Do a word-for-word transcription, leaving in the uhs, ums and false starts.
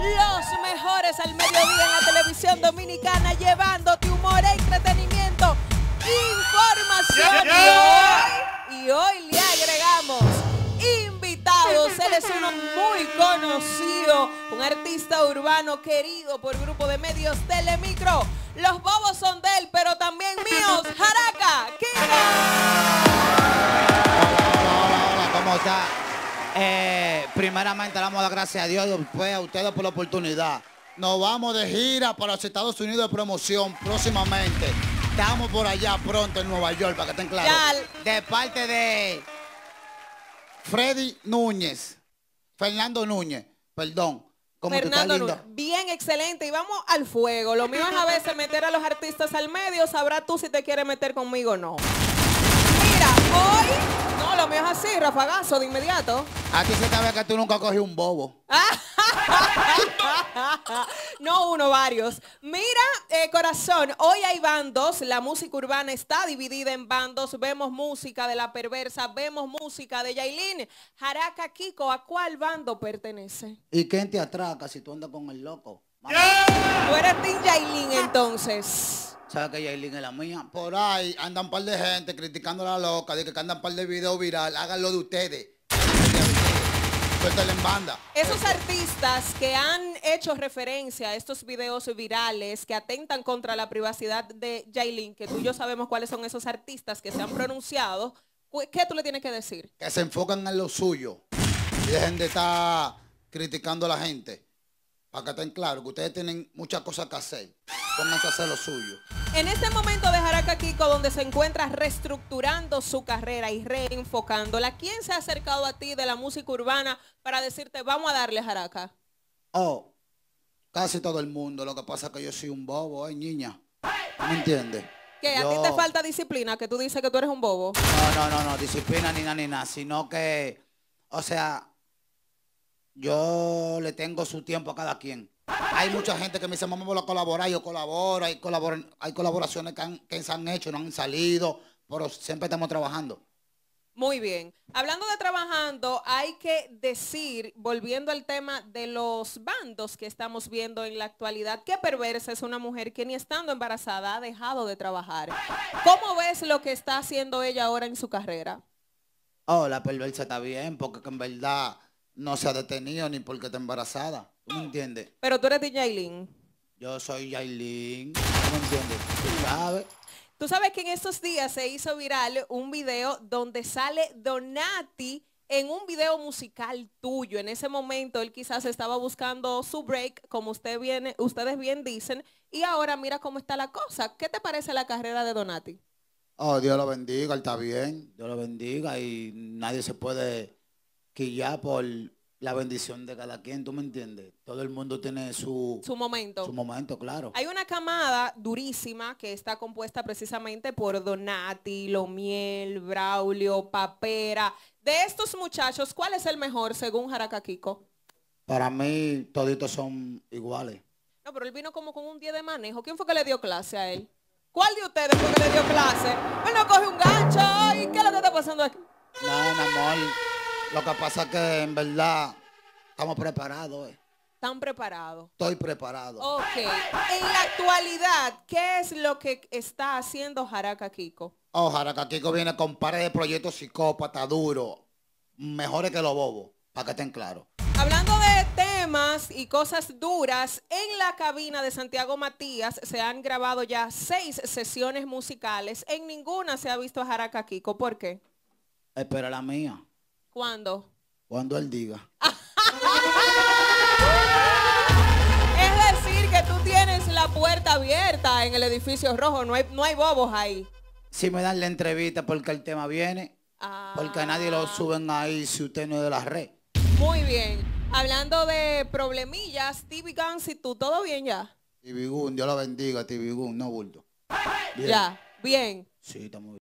los mejores al mediodía en la televisión dominicana, llevándote humor, entretenimiento, información. Y hoy, y hoy le agregamos invitados. Él es uno muy conocido, un artista urbano querido por el grupo de medios Telemicro. Los bobos son de él, pero también míos. Haraca Kiko. ¿Cómo está? Eh, primeramente le damos las gracias a Dios y después a ustedes por la oportunidad. Nos vamos de gira para los Estados Unidos de promoción próximamente. Estamos por allá pronto en Nueva York, para que estén claros. De parte de Freddy Núñez, Fernando Núñez, perdón. Como Fernando Núñez, bien, excelente. Y vamos al fuego. Lo mío es a veces meter a los artistas al medio. Sabrás tú si te quieres meter conmigo o no. Mira, hoy... No, lo mío es así, rafagazo, de inmediato. A ti se te ve que tú nunca cogí un bobo. No uno, varios. Mira, eh, corazón, hoy hay bandos. La música urbana está dividida en bandos. Vemos música de La Perversa, vemos música de Yailin. Haraca Kiko, ¿a cuál bando pertenece? ¿Y quién te atraca si tú andas con el loco? Yeah. Tú eres team Yailin, entonces. ¿Sabes que Yailin es la mía? Por ahí andan un par de gente criticando a la loca, de que andan un par de videos viral. Háganlo de ustedes. Suéltale en banda. Esos artistas que han hecho referencia a estos videos virales que atentan contra la privacidad de Yailin, que tú y yo sabemos cuáles son esos artistas que se han pronunciado, ¿qué tú le tienes que decir? Que se enfocan en lo suyo. Dejen de estar criticando a la gente. Para que estén claros, que ustedes tienen muchas cosas que hacer. Pónganse a hacer lo suyo. En este momento de Haraca Kiko, donde se encuentra reestructurando su carrera y reenfocándola, ¿quién se ha acercado a ti de la música urbana para decirte, vamos a darle, Haraca? Oh, casi todo el mundo. Lo que pasa es que yo soy un bobo, ¿eh, niña? ¿Me entiendes? ¿Qué? ¿A yo... ti te falta disciplina? ¿Que tú dices que tú eres un bobo? No, no, no, no. Disciplina ni nada, ni nada. Sino que, o sea... Yo le tengo su tiempo a cada quien. Hay mucha gente que me dice, mamá, me lo colabora, yo colaboro, hay, colabor hay colaboraciones que, han, que se han hecho, no han salido, pero siempre estamos trabajando. Muy bien. Hablando de trabajando, hay que decir, volviendo al tema de los bandos que estamos viendo en la actualidad, que Perversa es una mujer que ni estando embarazada ha dejado de trabajar. ¿Cómo ves lo que está haciendo ella ahora en su carrera? Oh, la Perversa está bien, porque en verdad... No se ha detenido ni porque está embarazada. ¿Me entiendes? Pero tú eres de Yailin. Yo soy Yailin. ¿Me entiendes? Tú sabes. Tú sabes que en estos días se hizo viral un video donde sale Donati en un video musical tuyo. En ese momento él quizás estaba buscando su break, como usted bien, ustedes bien dicen. Y ahora mira cómo está la cosa. ¿Qué te parece la carrera de Donati? Oh, Dios lo bendiga, él está bien. Dios lo bendiga y nadie se puede... que ya por la bendición de cada quien, ¿tú me entiendes? Todo el mundo tiene su... Su momento. Su momento, claro. Hay una camada durísima que está compuesta precisamente por Donati, Lo Miel, Braulio, Papera. De estos muchachos, ¿cuál es el mejor según Haraca Kiko? Para mí, toditos son iguales. No, pero él vino como con un día de manejo. ¿Quién fue que le dio clase a él? ¿Cuál de ustedes fue que le dio clase? Él no coge un gancho. ¿Y qué es lo que está pasando aquí? No, mi amor... Lo que pasa es que en verdad estamos preparados. Eh. ¿Están preparados? Estoy preparado. Ok. En la actualidad, ¿qué es lo que está haciendo Haraca Kiko? Oh, Haraca Kiko viene con pares de proyectos psicópatas duros, mejores que los bobos, para que estén claros. Hablando de temas y cosas duras, en la cabina de Santiago Matías se han grabado ya seis sesiones musicales. En ninguna se ha visto a Haraca Kiko. ¿Por qué? Espera la mía. ¿Cuándo? Cuando él diga. Es decir, que tú tienes la puerta abierta en el edificio rojo. No hay, no hay bobos ahí. Si me dan la entrevista porque el tema viene. Ah. Porque nadie lo suben ahí si usted no es de la red. Muy bien. Hablando de problemillas, Tibigun, si tú, ¿todo bien ya? Tibigun, Dios lo bendiga, Tibigun, no bulto. Bien. Ya, bien. Sí, estamos bien.